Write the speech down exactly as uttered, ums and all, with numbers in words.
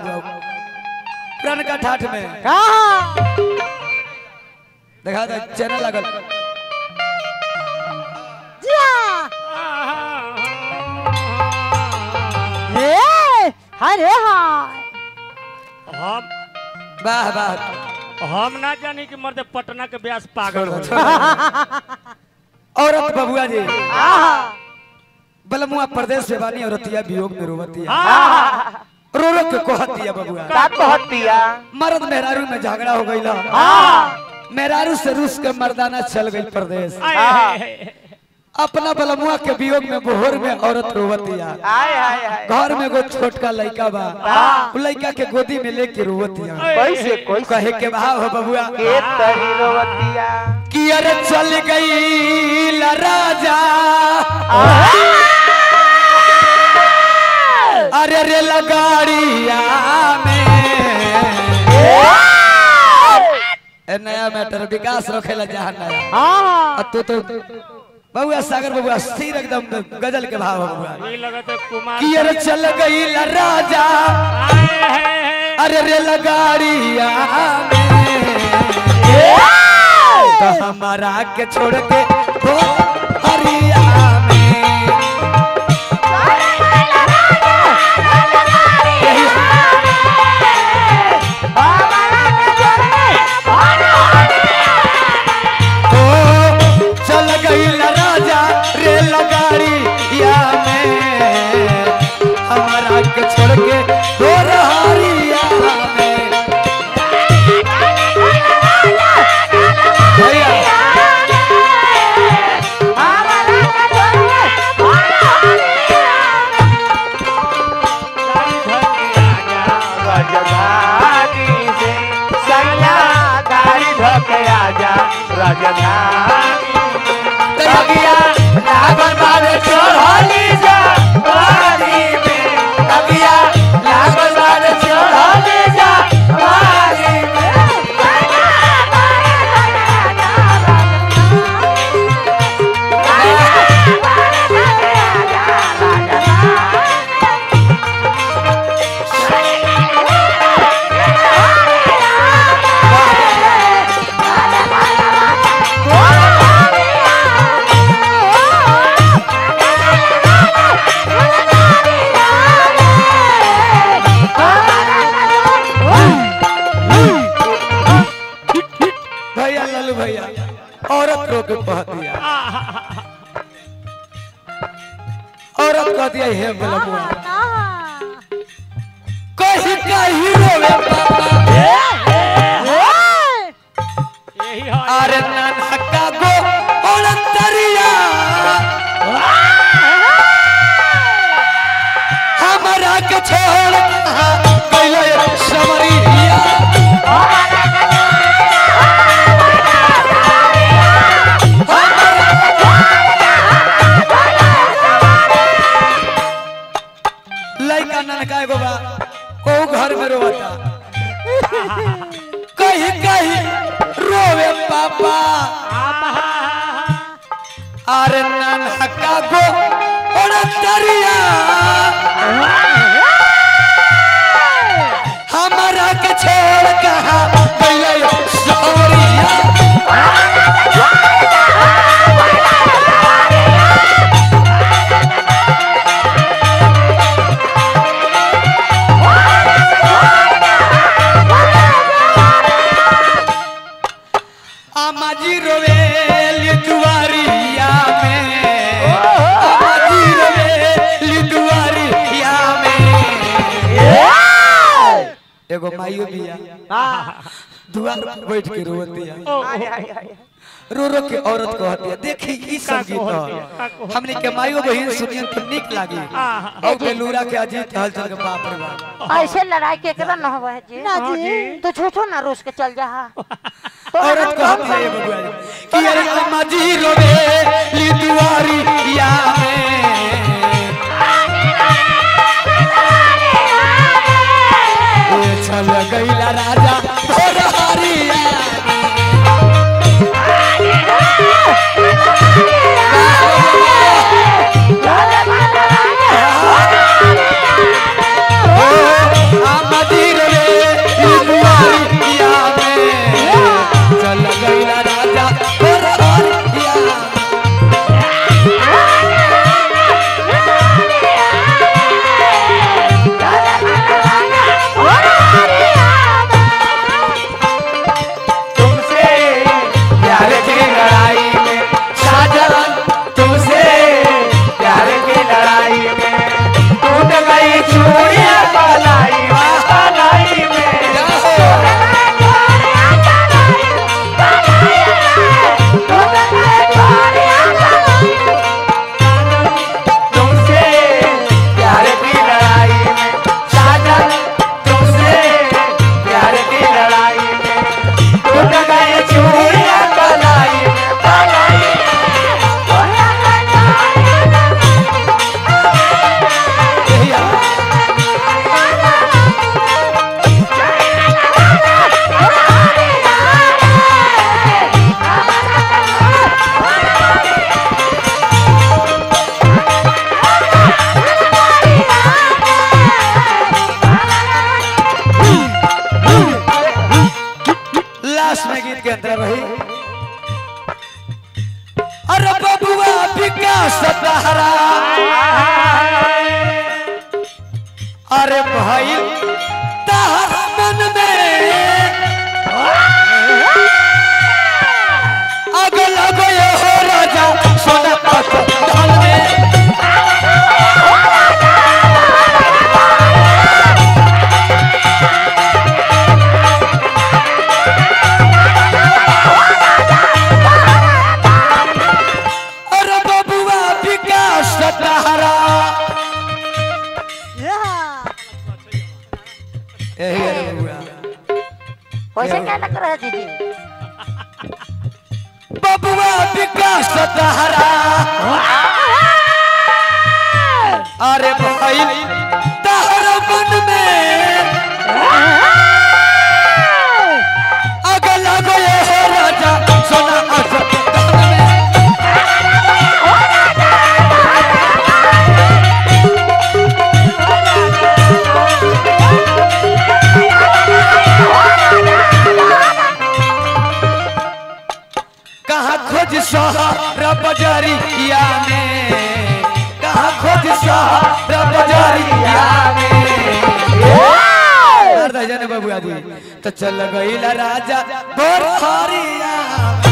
पुरान का ठाठ में देखा था चैनल लगल अरे हाँ हम वाह वाह हम ना जानी कि मर्द पटना के ब्यास पागल हो औरत बबुआ जी बलमुआ प्रदेश से वानी औरतिया वियोग में रोवतिया रोरो के कोहतिया बबुआ का कोहतिया मर्द मेहरारू में झगड़ा हो गईला मेहरारू से रूस के मर्दाना चल गई प्रदेश अपना बलमुआ के वियोग में बोहर में औरत रोवतिया घर में एगो छोटका लड़का बा लड़का के गोदी में लेके रोवतिया कहे के भाव हो बबुआ कि अरे चल गइले राजा अरे रेलगाड़िया में नया मैटर विकास रखेला जहाँ नया तू तो बबुआ सागर बबुआ स्थिर एकदम गजल के भाव बबुआ कि अरे चल गइले राजा अरे रेलगाड़िया में हमारा के छोड़ के तो हरिया में ऐसे लड़ाई के केकरा न होवे है जी ना जी तो छोटो ना रोस के चल जाहा औरत को हम है बबुआ कि अरे अम्मा जी रोवे ली दुआरी या में चल गइले राजा और हरिया I'm not the के अंदर रही। अरे बबुआ विकास तहरा, अरे भाई तहर मन में अगल गए हो राजा सोना पत्थर में। बबुआ विकास तहरा, अरे भाई तहरा मन में अगल गए हो राजा सोना अस। सहारा बजारिया में कहा खोज सहारा बजारिया में। तो चल गइले राजा रेलगाड़िया में।